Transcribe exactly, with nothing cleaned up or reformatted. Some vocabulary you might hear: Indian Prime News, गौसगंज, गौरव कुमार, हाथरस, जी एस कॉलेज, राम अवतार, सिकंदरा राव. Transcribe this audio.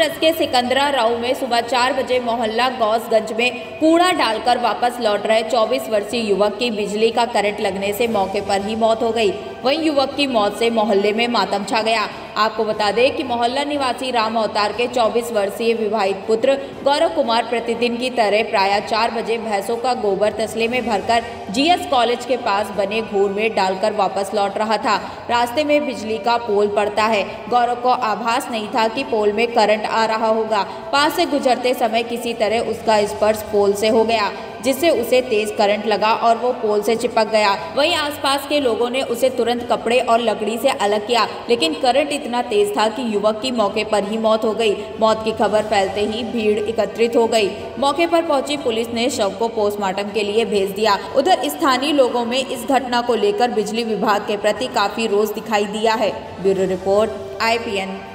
हाथरस के सिकंदरा राव में सुबह चार बजे मोहल्ला गौसगंज में कूड़ा डालकर वापस लौट रहे चौबीस वर्षीय युवक की बिजली का करंट लगने से मौके पर ही मौत हो गई। वहीं युवक की मौत से मोहल्ले में मातम छा गया। आपको बता दें कि मोहल्ला निवासी राम अवतार के चौबीस वर्षीय विवाहित पुत्र गौरव कुमार प्रतिदिन की तरह प्रायः चार बजे भैंसों का गोबर तसले में भरकर जी एस कॉलेज के पास बने घूर में डालकर वापस लौट रहा था। रास्ते में बिजली का पोल पड़ता है। गौरव को आभास नहीं था कि पोल में करंट आ रहा होगा। पास से गुजरते समय किसी तरह उसका स्पर्श पोल से हो गया, जिससे उसे तेज करंट लगा और वो पोल से चिपक गया। वहीं आसपास के लोगों ने उसे तुरंत कपड़े और लकड़ी से अलग किया, लेकिन करंट इतना तेज था कि युवक की मौके पर ही मौत हो गई। मौत की खबर फैलते ही भीड़ एकत्रित हो गई। मौके पर पहुंची पुलिस ने शव को पोस्टमार्टम के लिए भेज दिया। उधर स्थानीय लोगों में इस घटना को लेकर बिजली विभाग के प्रति काफी रोष दिखाई दिया है। Bureau report I P N.